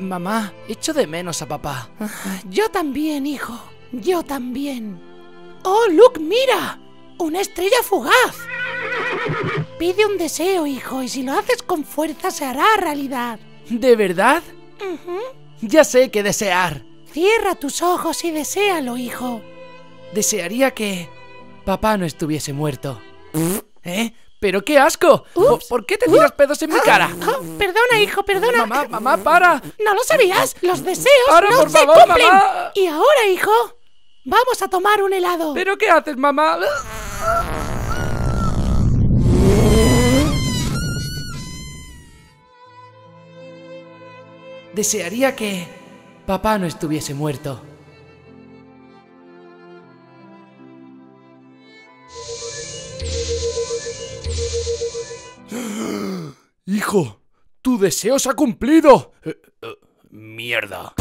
Mamá, echo de menos a papá. Yo también, hijo. Yo también. ¡Oh, Luke, mira! ¡Una estrella fugaz! Pide un deseo, hijo, y si lo haces con fuerza se hará realidad. ¿De verdad? Ya sé qué desear. Cierra tus ojos y deséalo, hijo. Desearía que papá no estuviese muerto. ¿Eh? ¡Pero qué asco! ¿Por qué te tiras pedos en mi cara? Perdona, hijo, perdona. Mamá, mamá, para. No lo sabías. Los deseos no se cumplen. Mamá. Y ahora, hijo, vamos a tomar un helado. ¿Pero qué haces, mamá? Desearía que papá no estuviese muerto. Hijo, tu deseo se ha cumplido. Mierda.